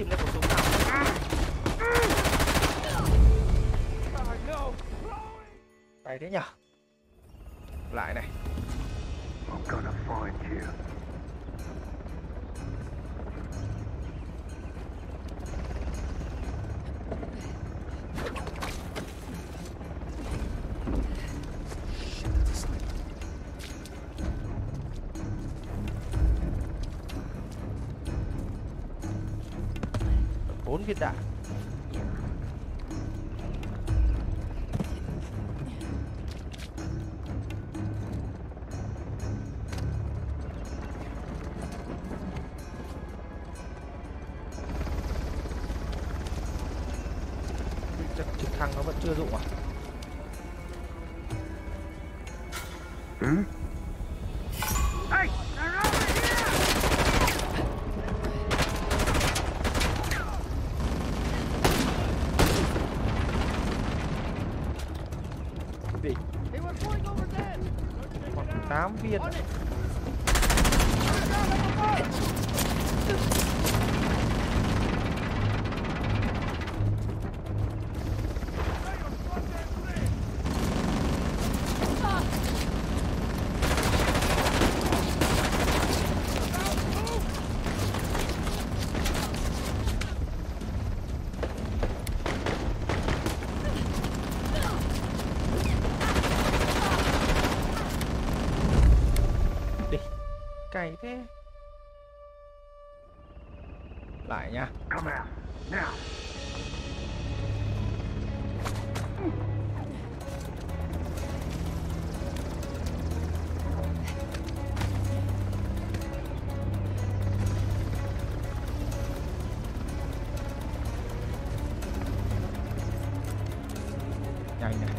tìm ra khẩu súng nào. Cày thế nhở? Lại này. Bốn viên đạn. Trực thăng nó vẫn chưa dụng à? Viên cày thế. Lại nha. Nhanh này.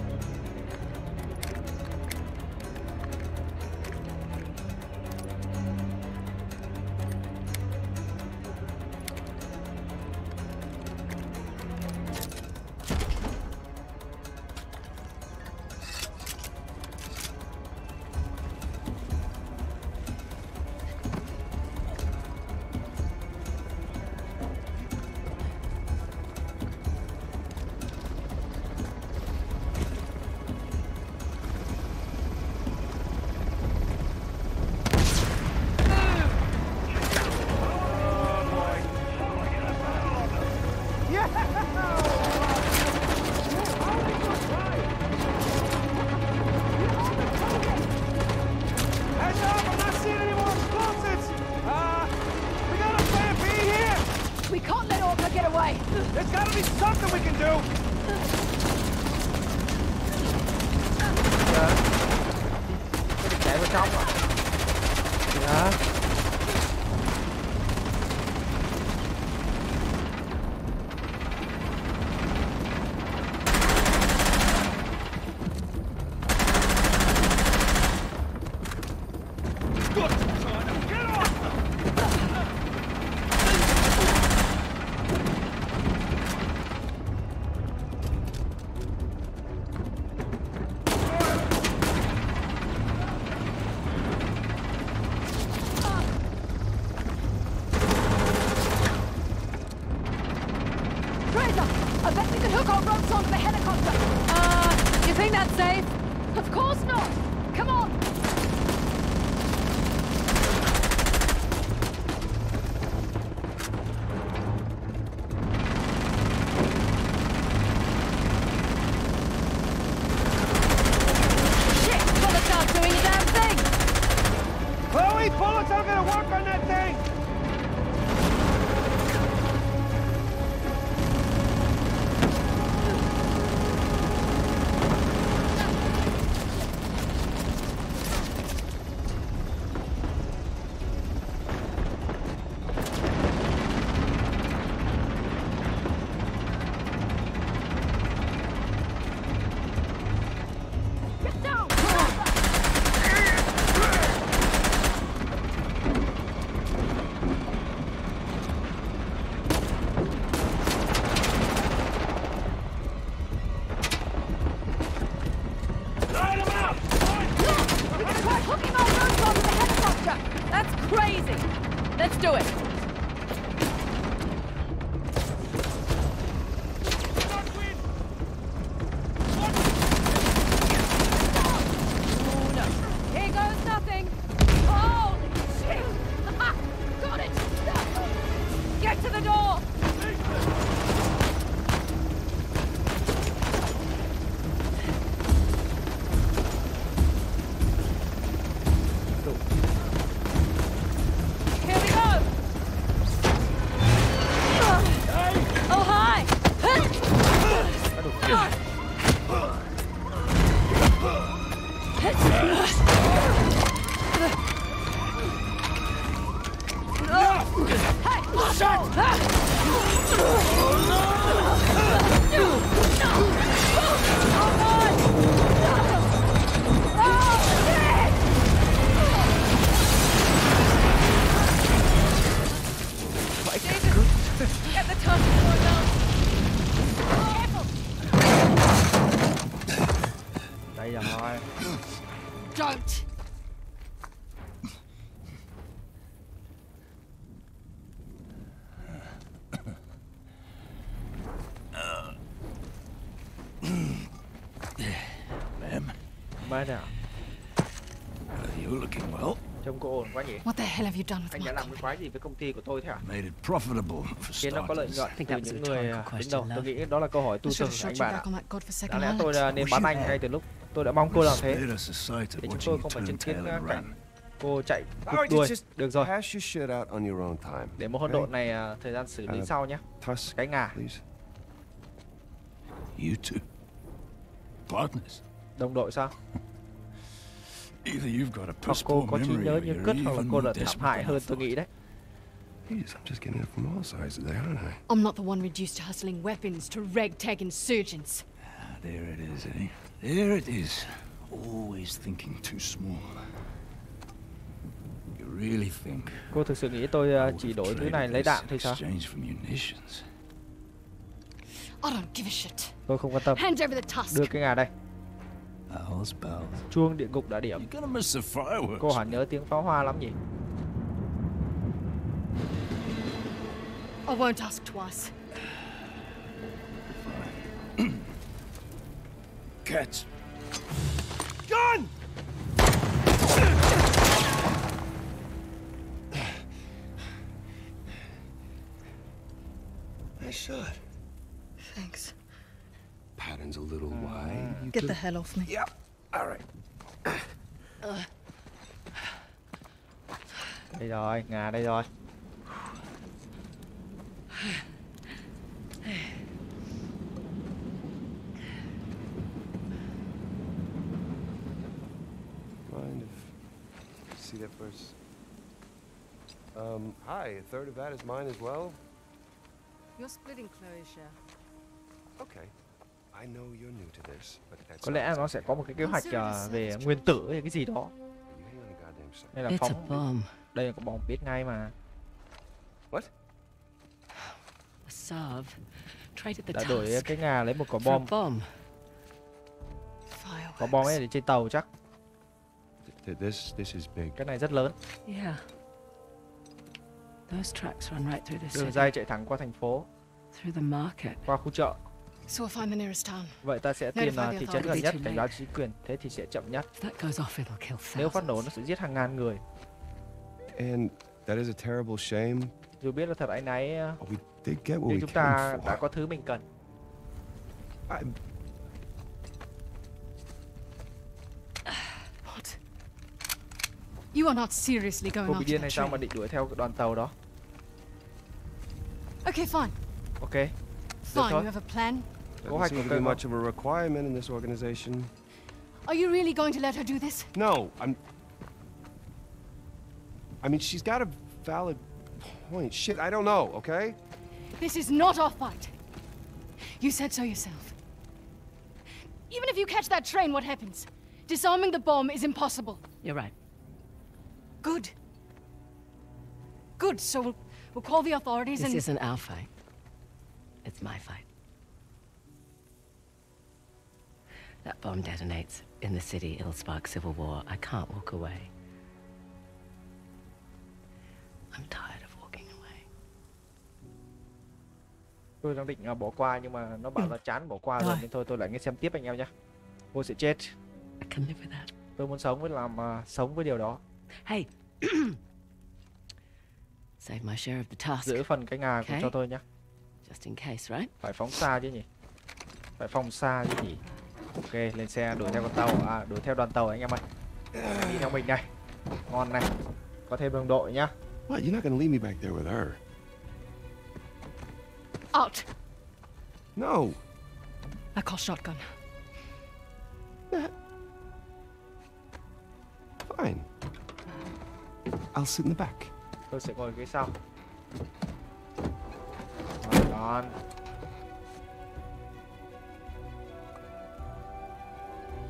Crazy! Let's do it! Đây là thôi. Don't. You're looking well. Trông cô ổn quá nhỉ? What the hell have you done with anh đã làm cái quái gì với công ty của tôi thế à? Made it profitable for starters. Nó có lợi nhuận từ những người đứng đầu. Tôi nghĩ đó là câu hỏi tu sửa của anh bạn ạ. Đáng lẽ tôi là nên bán anh ngay từ lúc tôi đã mong cô làm thế. Để chúng tôi không phải chứng kiến cảnh cô chạy cụt đuôi. Được rồi. Để một hỗn độn này thời gian xử lý sau nhé. Cái ngà. You two partners. Đồng đội sao? Hoặc cô có trí nhớ như cứt hoặc là cô là thảm hại hơn tôi nghĩ đấy. I'm not the one reduced to hustling weapons to ragtag insurgents. There it is, eh? There it is. Always thinking too small. You really think? Cô thực sự nghĩ tôi chỉ đổi thứ này lấy đạn thôi sao? I don't give a shit. Tôi không quan tâm. Đưa cái ngà đây. Chuông địa ngục đã điểm. Cô hẳn nhớ tiếng pháo hoa lắm nhỉ? I won't ask twice. Cats. Gun. I shot. Thanks. Patterns a little wide. Get the hell off me. Yeah. All right. Đây rồi, ngà đây rồi. Mind if see that first? Hi, a third of that is mine as well. You're splitting Chloe's share. Okay. Có lẽ nó sẽ có một cái kế hoạch về nguyên tử hay cái gì đó. Đây là phòng. Đây là có bom biết ngay mà. Asav đã đổi cái ngà lấy một quả bom. Quả bom ấy để trên tàu chắc. Cái này rất lớn. Đường dây chạy thẳng qua thành phố, qua khu chợ. Vậy ta sẽ tìm thị trấn gần nhất, cảnh báo chính quyền, thế thì sẽ chậm nhất. Nếu phát nổ nó sẽ giết hàng ngàn người. Dù biết là thật áy náy, nhưng chúng ta đã có thứ mình cần. Cô bị điên hay sao mà định đuổi theo đoàn tàu đó? Ok. Fine, you have a plan. Doesn't seem to be much of a requirement in this organization. Are you really going to let her do this? No, I mean, she's got a valid point. Shit, I don't know, okay? This is not our fight. You said so yourself. Even if you catch that train, what happens? Disarming the bomb is impossible. You're right. Good. Good, so we'll call the authorities and... This isn't our fight. It's my fight. That bomb detonates in the city, it'll spark civil war. I can't walk away. I'm tired of walking away. Tôi đang định bỏ qua nhưng mà nó bảo là chán bỏ qua rồi nên thôi tôi lại nghe xem tiếp anh em nhé. Cô sẽ chết. I can live with that. Tôi muốn sống với sống với điều đó. Hey. Save my share of the task. Giữ phần cái ngà của cho tôi nhé. Just in case, right? Phải phóng xa chứ nhỉ? Phải phòng xa chứ nhỉ? Ok, lên xe đuổi theo con tàu, đuổi theo đoàn tàu anh em ơi. Đi theo mình này, ngon này, có thêm đồng đội nhá. What? You're not gonna leave me back there with her. Out. No. I call shotgun. Fine. I'll sit in the back. Tôi sẽ ngồi ghế sau. Hold on.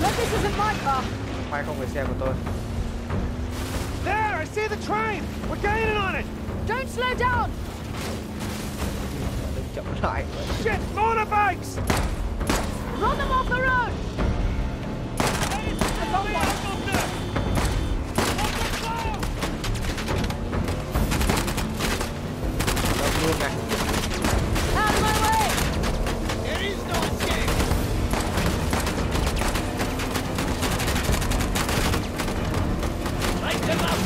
Look, this isn't my car. May không phải xe của tôi. There, I see the train. We're gaining on it. Don't slow down. Shit, motorbikes! Run them off the road! Hey, out of my way! There is no escape! Light them up!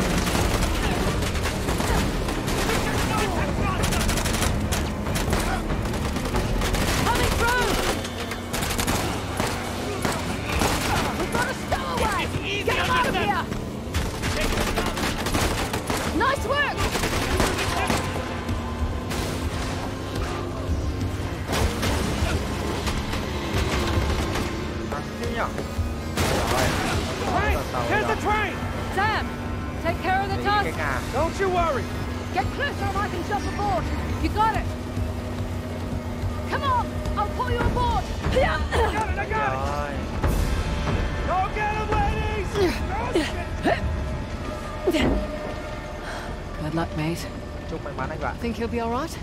Think he'll be all right?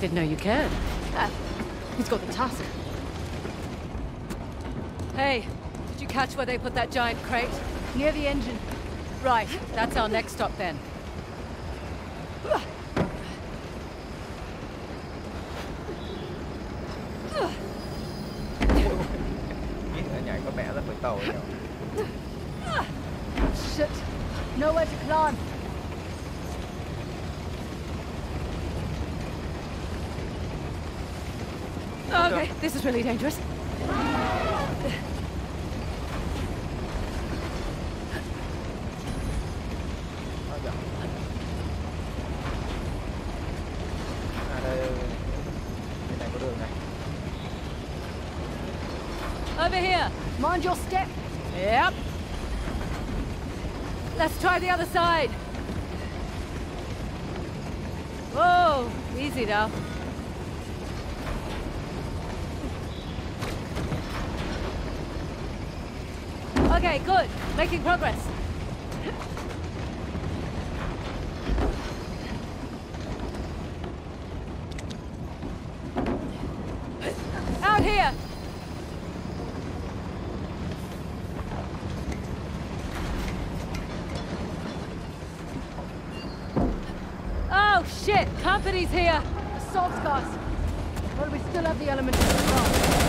Didn't know you cared. He's got the tusk. Hey, did you catch where they put that giant crate? Near the engine. Right, that's our next stop then. Shit, nowhere to climb. Okay, this is really dangerous. Over here. Mind your step. Yep. Let's try the other side. Whoa, easy now. Okay, good. Making progress. Out here. Oh shit! Company's here. Assault scars. Well, we still have the elements of the bomb.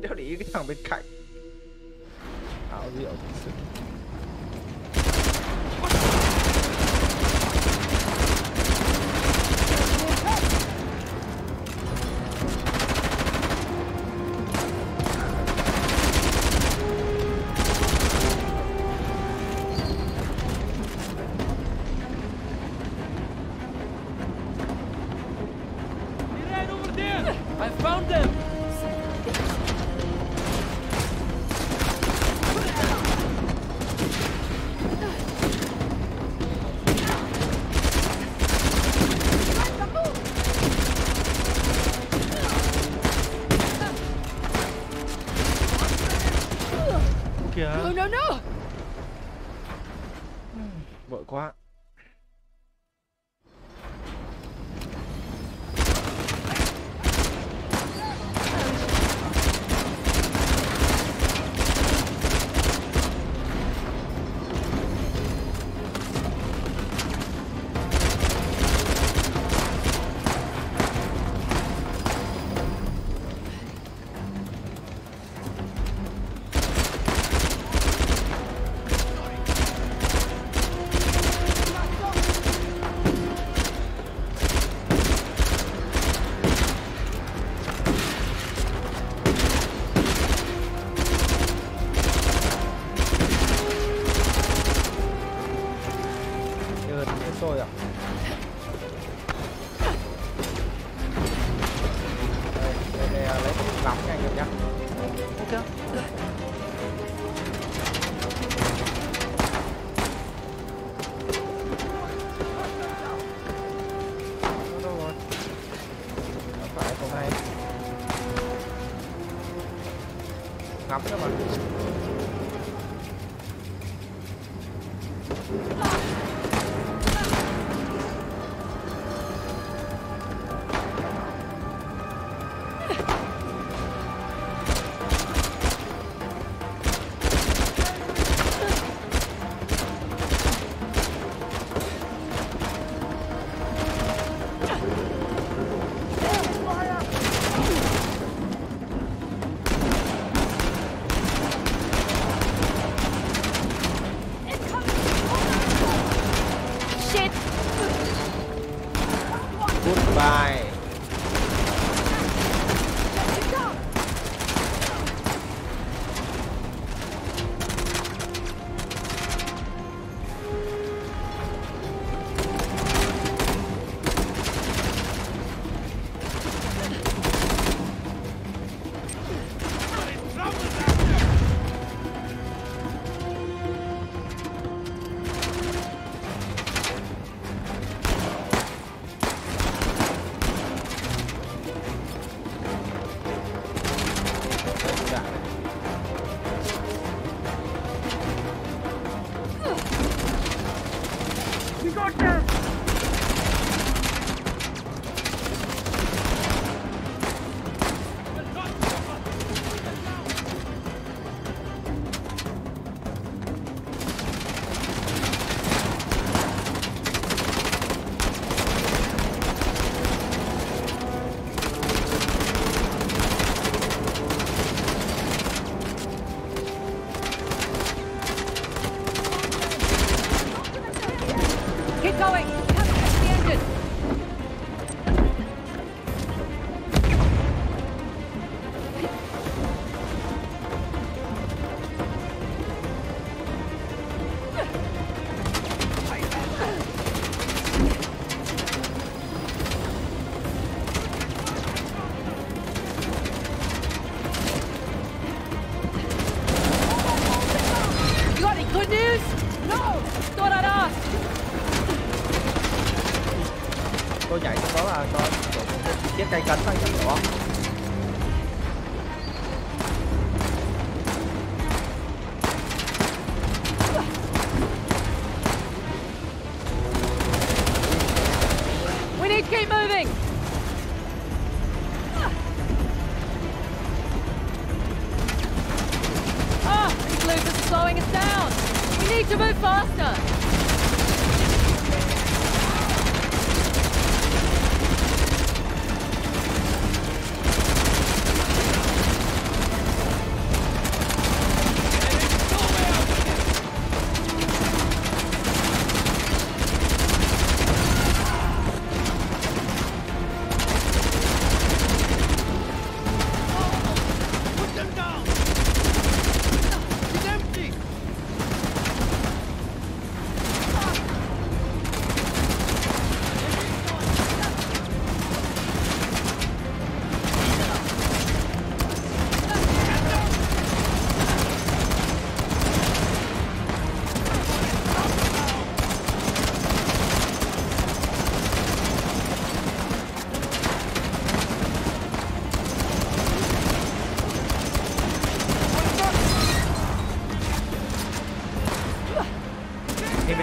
Đéo để ý cái thằng bên cạnh. Thảo rượu thật sự. no, no. Vội quá.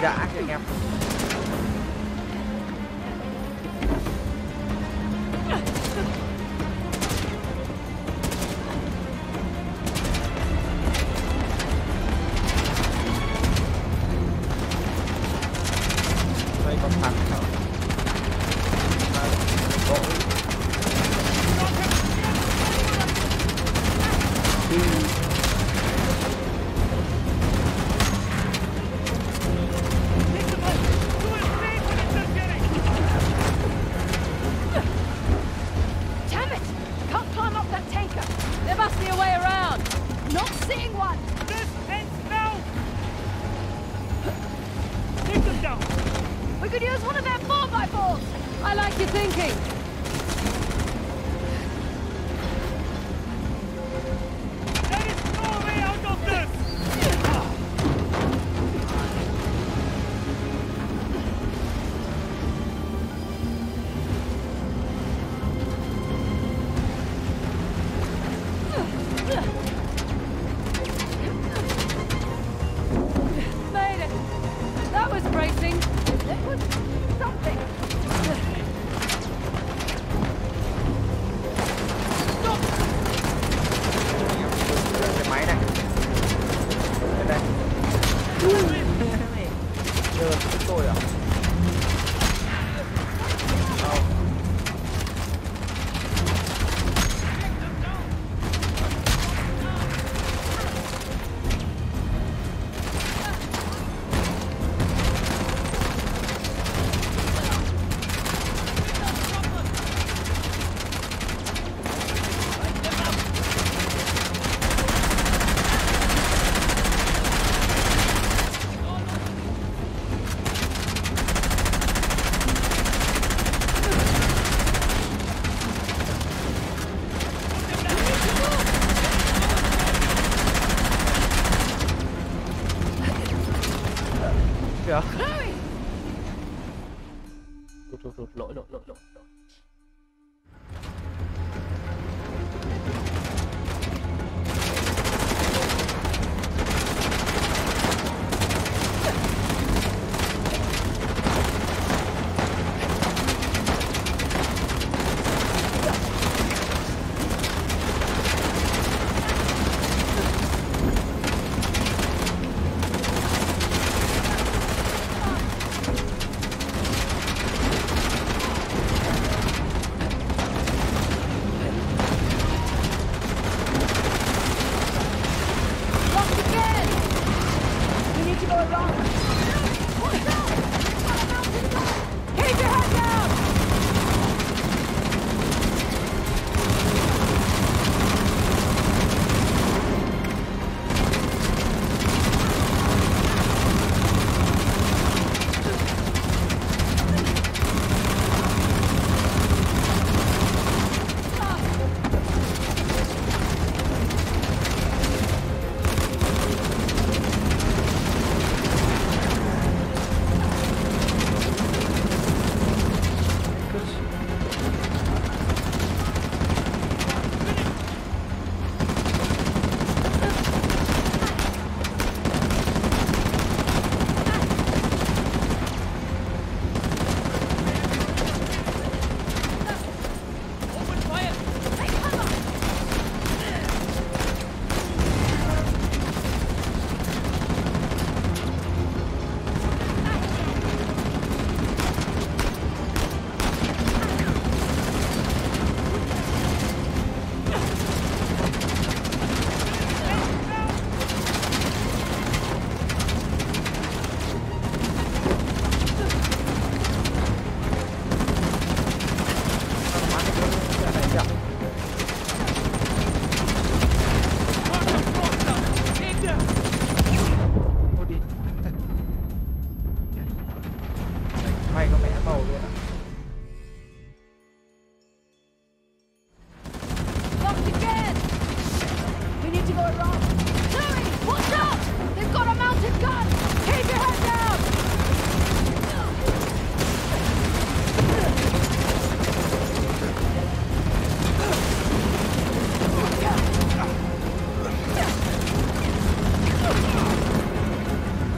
hơi đã cho anh em.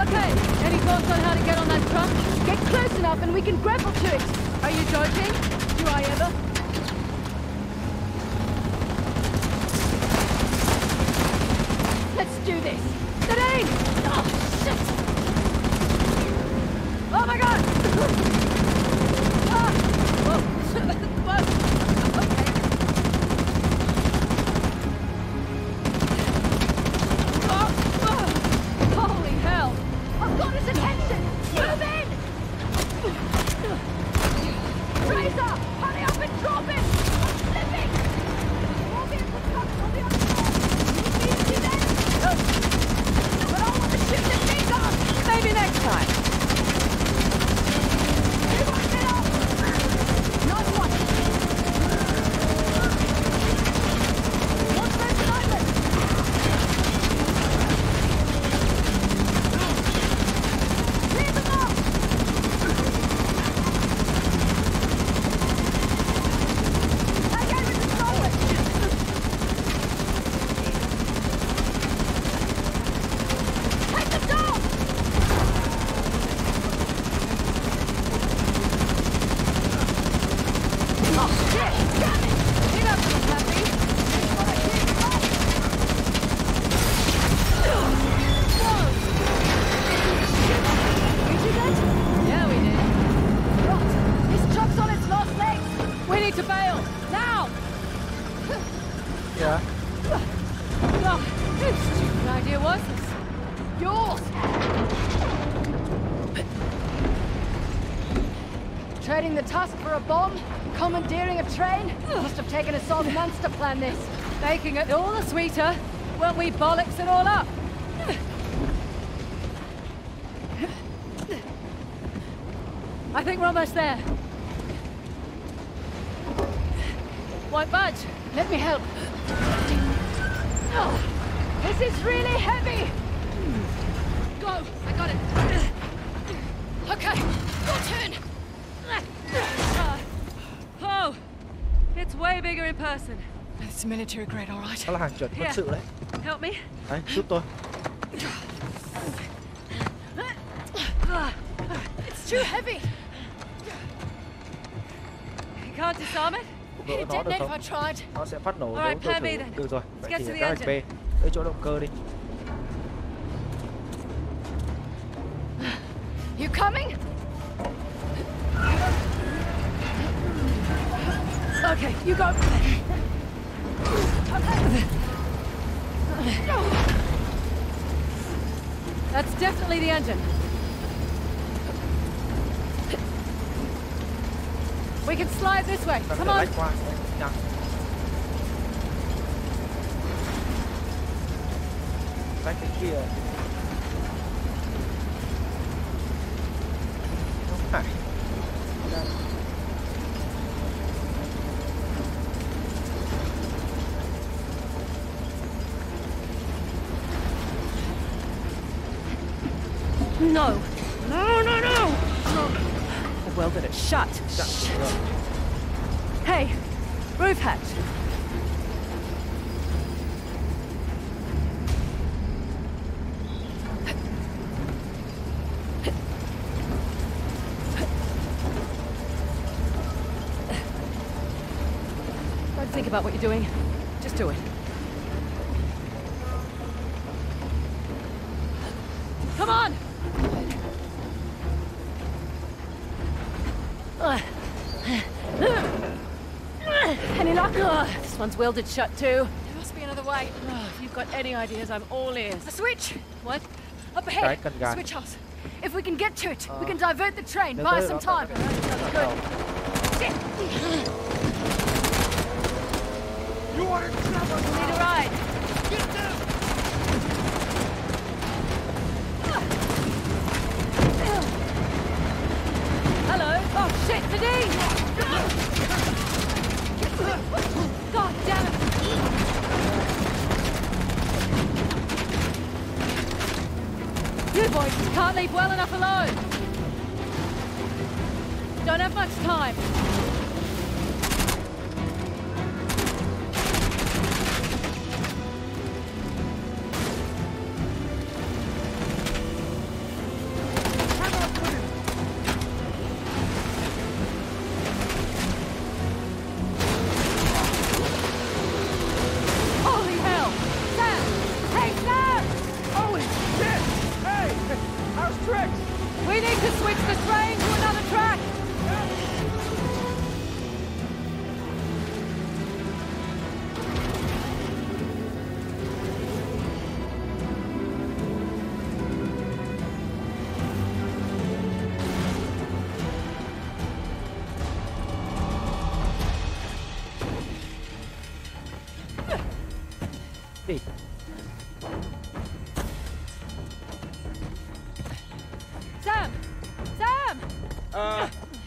Okay, any thoughts on how to get on? and we can grapple to it. Are you joking? Do I ever? Let's do this. Nadine! Oh, shit! Oh, my God! Ah! Whoa! Okay. Oh, oh. Holy hell! I've got his attention! Move in! Raise up! Hurry up and drop it! I'm slipping! We'll be in the truck on the other side! You need to then! I don't want to shoot the things off! Maybe next time! You want me off! Not one! What's this island? Clear them up! I gave it to Clovis! Take the dog! Oh, shit! Damn it! Get up, you puppy! That's what I came for! Whoa! We did it? Yeah, we did. Rot! This truck's on its last legs! We need to bail! Now! Yeah. Oh, whose stupid idea was this? Yours! Trading the tusk for a bomb? Commandeering a train? Must have taken us all months to plan this. Making it all the sweeter when we bollocks it all up. I think we're almost there. Why budge? Let me help. Oh, this is really heavy. Go! I got it. Okay, your turn. Oh, it's way bigger in person. It's military grade, all right. Đó là hàng chuẩn quân sự đấy. Help me. Đấy, giúp tôi. It's too heavy. You can't disarm it. It Nó được detonates if không? I tried. Nó sẽ phát nổ nếu Alright, tôi plan B thử. then. Được rồi, Let's vậy get to thì the các hành B. engine. Tới chỗ động cơ đi. You coming? Okay, you go. Okay. That's definitely the engine. We can slide this way. Cần Come phải on. lách qua. Nào. Lách cái kia. Không phải. No. No, no, no. I welded it shut. Dạ, được rồi. Hey, roof hatch. Don't think about what you're doing. Just do it. Come on! Any luck? This one's welded shut too. There must be another way. If you've got any ideas, I'm all ears. A switch! What? Up Cái ahead! cần gạt. Switch house. If we can get to it, we can divert the train, Nếu buy us tới some đó, time. tôi sẽ bắt Good. đầu. Shit! You are in trouble. Need a ride. Get down. Hello. Oh shit, Nadine! God damn it! You boys can't leave well enough alone. Don't have much time.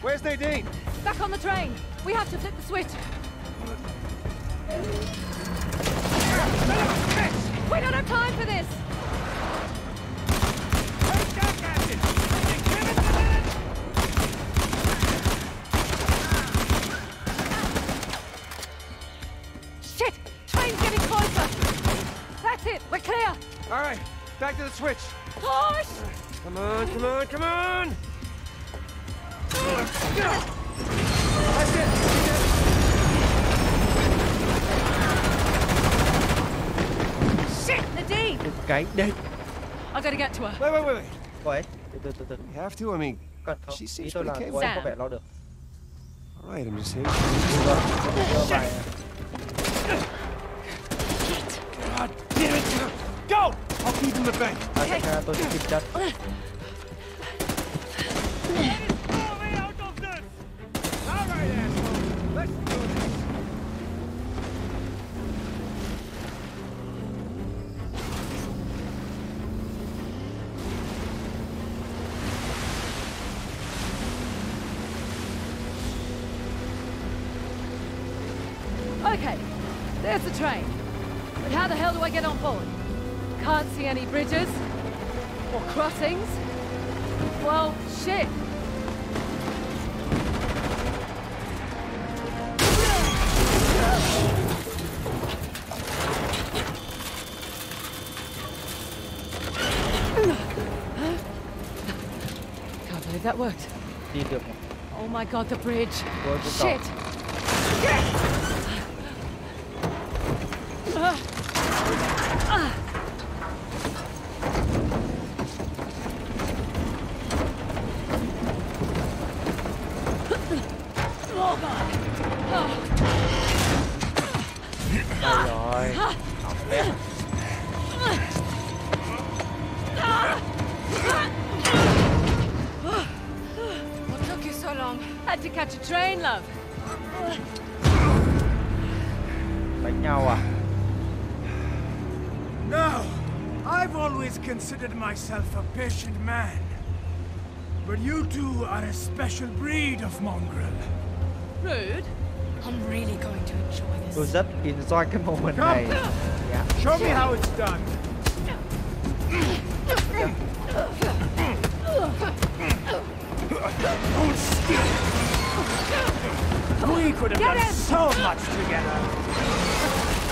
Where's Nadine? Back on the train. We have to flip the switch. We don't have time for this. Shit! Train's getting closer. That's it. We're clear. All right. Back to the switch. Push! Come on, come on, come on! That's it! Shit, Nadine! Okay, no. I gotta get to her. Wait. Cô ấy, từ. You have to, I mean, she seems pretty capable. Có vẻ lo được. All right, I'm just here. Shit! God damn it! Go! I'll keep him in the bank. Okay. Tôi sẽ kịp chặt. Okay, there's the train. But how the hell do I get on board? Can't see any bridges or crossings. Well, shit. Can't believe that worked. Oh my god, the bridge. Shit. Considered myself a patient man, but you two are a special breed of mongrel. Rude. I'm really going to enjoy this. Was that in the moment? Yeah. Show me how it's done. We could have done so much together.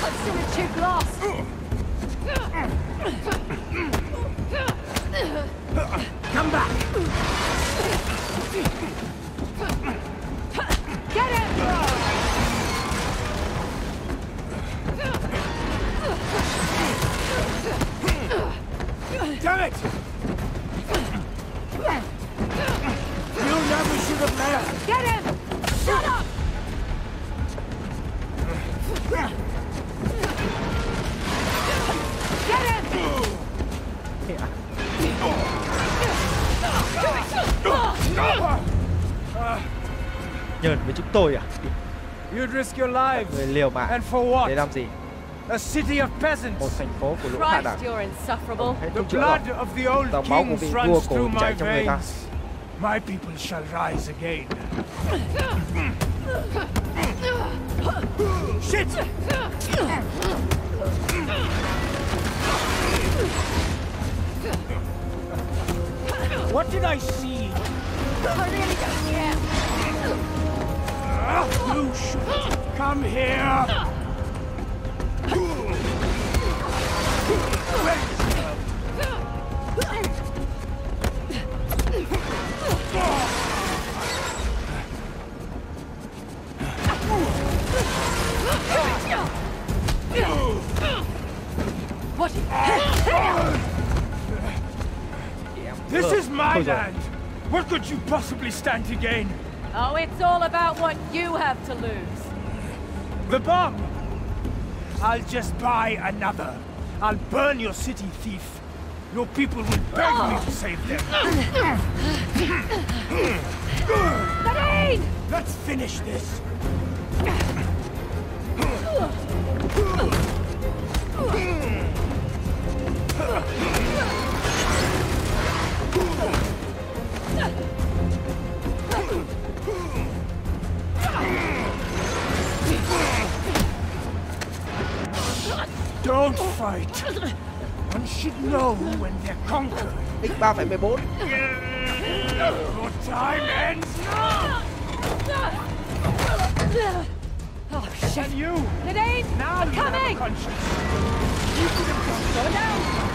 I've seen a cheap glass. Come back! Get him! Damn it! You never should have left! Get him! Shut up! Get him! Yeah. Nhờn với chúng tôi à? You'd risk your life. Người liều mạng. And for what? Để làm gì? A city of peasants. Một thành phố của lũ hạ đẳng. The blood of the old kings runs through my veins. My people shall rise again. Shit! What did I see? I really don't care. You should come here. What? This is my land. What could you possibly stand to gain? Oh, it's all about what you have to lose. The bomb! I'll just buy another. I'll burn your city, thief. Your people will beg me to save them. Nadine! Let's finish this. don't fight. One should know when they're conquered. X3,14. Your time ends now. Oh shit! And you, Nadine, now I'm coming. You could have come so now.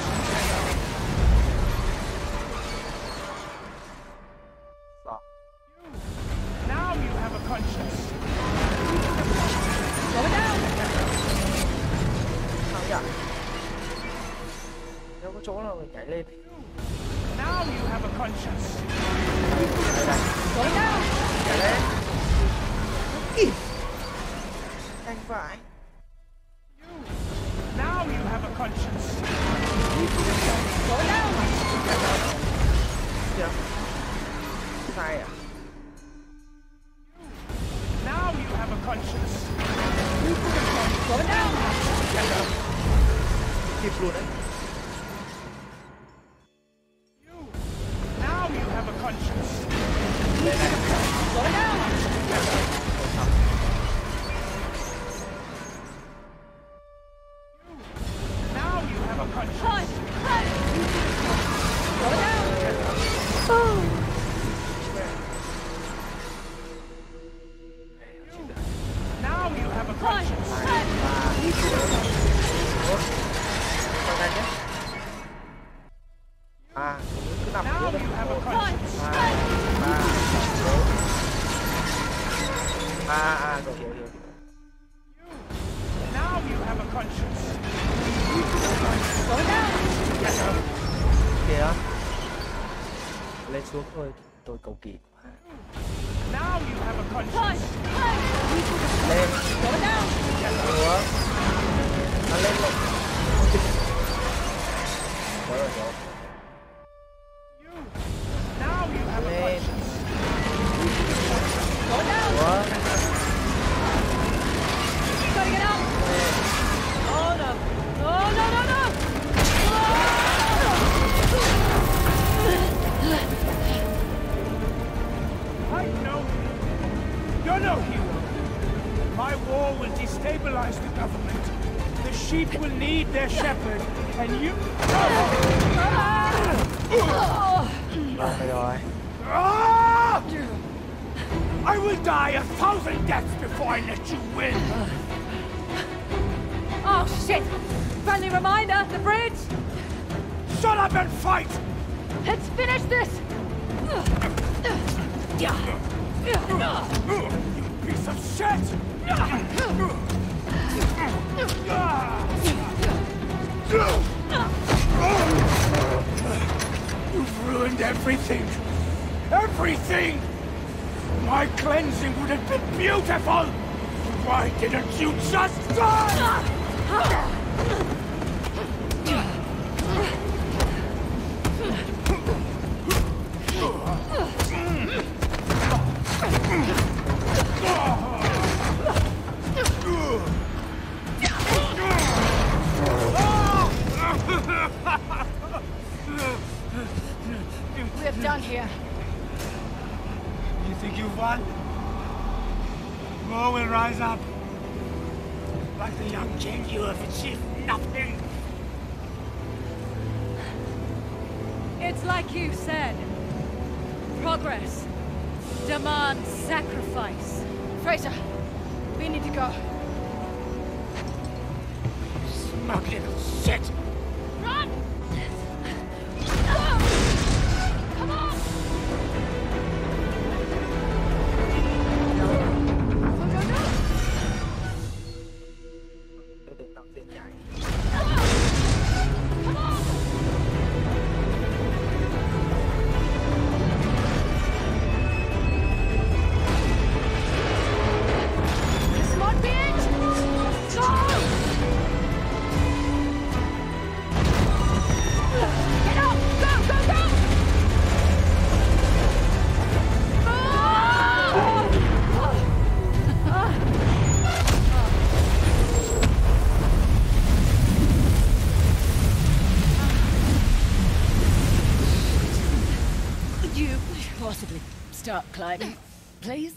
Start climbing, please.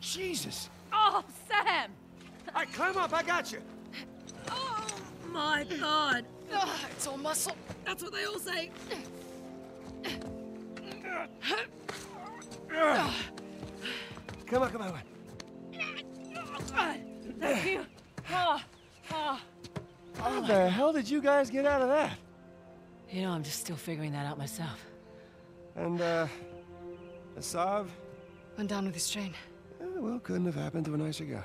Jesus. Oh, Sam. All right, climb up. I got you. Oh, My God! Oh, it's all muscle. That's what they all say. Come on, come on. How the hell did you guys get out of that? You know, I'm just still figuring that out myself. And, Asav? Went down with his train. Well, couldn't have happened to a nicer guy.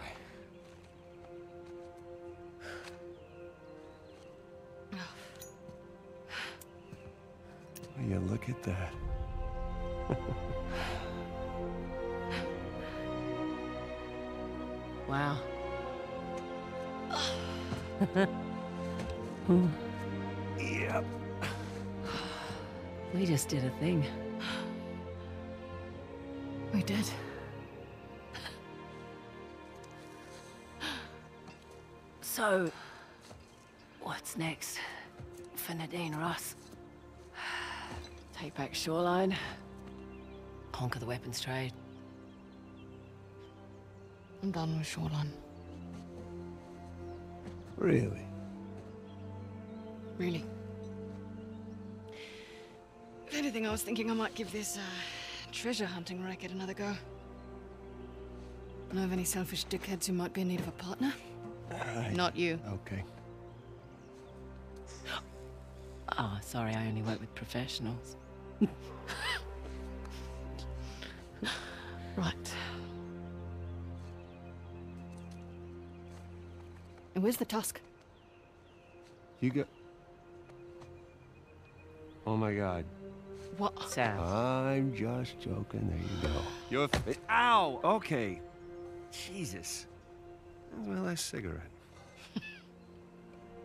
Will you look at that? Wow. Yep. We just did a thing. We did. So, what's next for Nadine Ross? Take back Shoreline, conquer the weapons trade. I'm done with Shoreline. Really? Really. If anything, I was thinking I might give this treasure hunting racket another go. I know of any selfish dickheads who might be in need of a partner. Not you. Okay. Oh, sorry, I only work with professionals. Right. And where's the tusk? You got... Oh my God. What? Sam. I'm just joking. There you go. You're... Ow! Okay. Jesus. That's my last cigarette.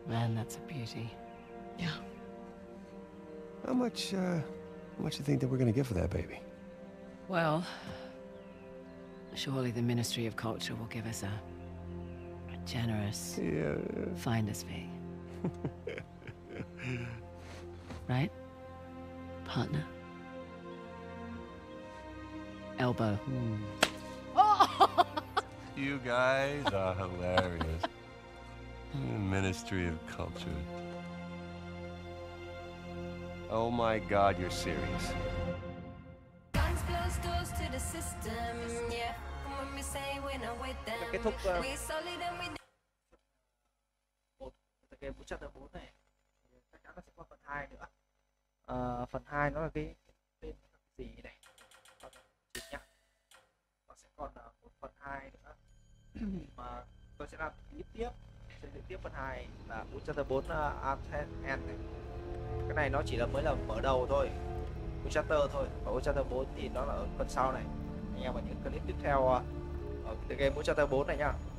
Man, that's a beauty. Yeah. How much do you think that we're gonna get for that baby? Well, surely the Ministry of Culture will give us a generous finder's fee. Right? Partner? Elbow. Oh! You guys are hilarious. The Ministry of Culture. Oh my God, you're serious. Kết thúc cái 404 này, chắc chắn là sẽ có phần 2 nữa. Phần 2 nó là cái tên gì này? Nó sẽ còn một phần 2 nữa. Mà tôi sẽ làm tiếp, sẽ diễn tiếp phần 2 là 404 Uncharted này. Cái này nó chỉ là mới là mở đầu thôi, Uncharted thôi, và Uncharted 4 thì nó là ở phần sau này. Anh em vào những clip tiếp theo ở cái game Uncharted 4 này nhá.